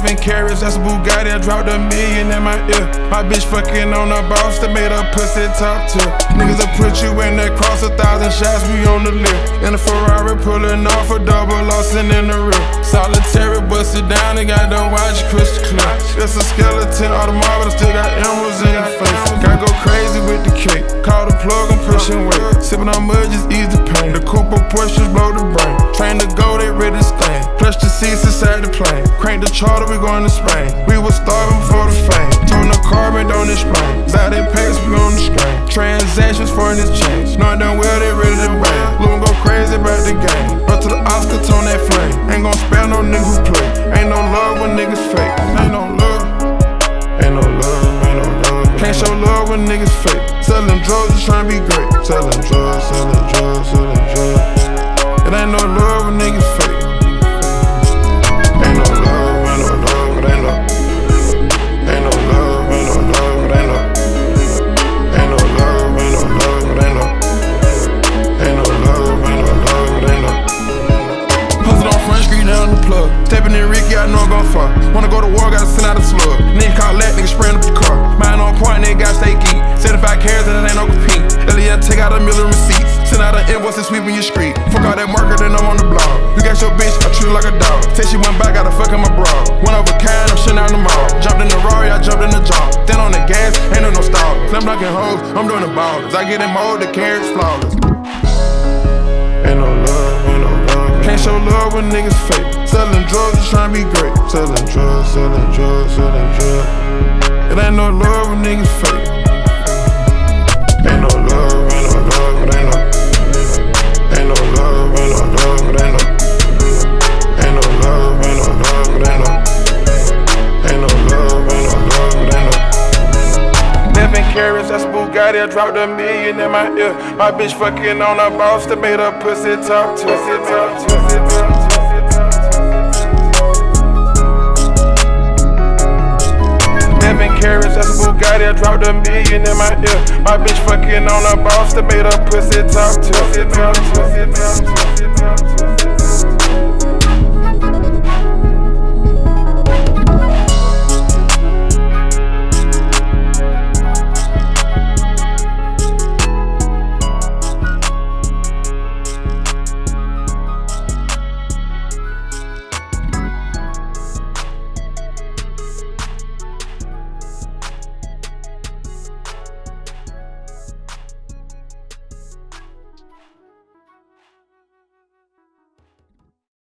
11 carats, that's a Bugatti. I dropped $1 million in my ear. My bitch fucking on a boss that made her pussy top tier. Niggas will put you in that cross, 1,000 shots, we on the lift. In a Ferrari pulling off a double loss and in the rear. Solitary, bust it down, and got done watch crystal clear. That's a skeleton Audemars, but I still got emeralds in the face. Gotta go crazy with the cake. Call the plug, I'm pushing weight. Sipping on mud, just ease the pain. The coupe of Porsche blow the brain. Train to go, they ready to stand. Plush the seats inside the plane. Crank the charter, we going to Spain. We was starving for the fame. Turn the carbon, don't explain. Out in packs, we on the strain. Transactions, foreign exchange. Knowing done well, they ready to rain. Loom go crazy about the game. Up to the Oscar, tone that flame. Ain't gon' spare no nigga who play. Ain't no love when niggas fake. Ain't no love. Ain't no love. Ain't no love. Can't show love when niggas fake. Selling drugs, just trying to be great. Selling drugs, selling drugs, selling drugs. It ain't no love when niggas fake. Stepping in Ricky, I know I'm gon' fuck. Wanna go to war, gotta send out a slug. Nigga call that, nigga spraying up the car. Mine on point, nigga got steak eat. 75 carats and it ain't no compete. Eliantte, take out $1 million receipts. Send out an invoice and sweeping your street. Fuck all that marketing, I'm on the blog. You got your bitch, I treat her like a dog. Say she went back, got a fuck in my bra. One of a kind, I'm shitting out in the mall. Jumped in the Rari, I jumped in the jaw. Then on the gas, ain't no stall. Slam dunking hoes, I'm doing the ballers. I get in mold, the carrots flawless. Ain't no love, ain't no love. Can't show love when niggas fake. Selling drugs, just trying to be great. Selling drugs, selling drugs, selling drugs. It ain't no love when niggas fake. Ain't no love, ain't no love, it ain't no. Ain't no love, ain't no love, it ain't no. Ain't no love, ain't no love, it ain't no. Ain't no love, ain't no love, it ain't no. 11 carats, that's Bugatti. I dropped $1 million in my ear. My bitch fucking on a boss that made her pussy top tier. That's a Bugatti, I dropped $1 million in my ear. My bitch fucking on a boss that made her pussy top tier.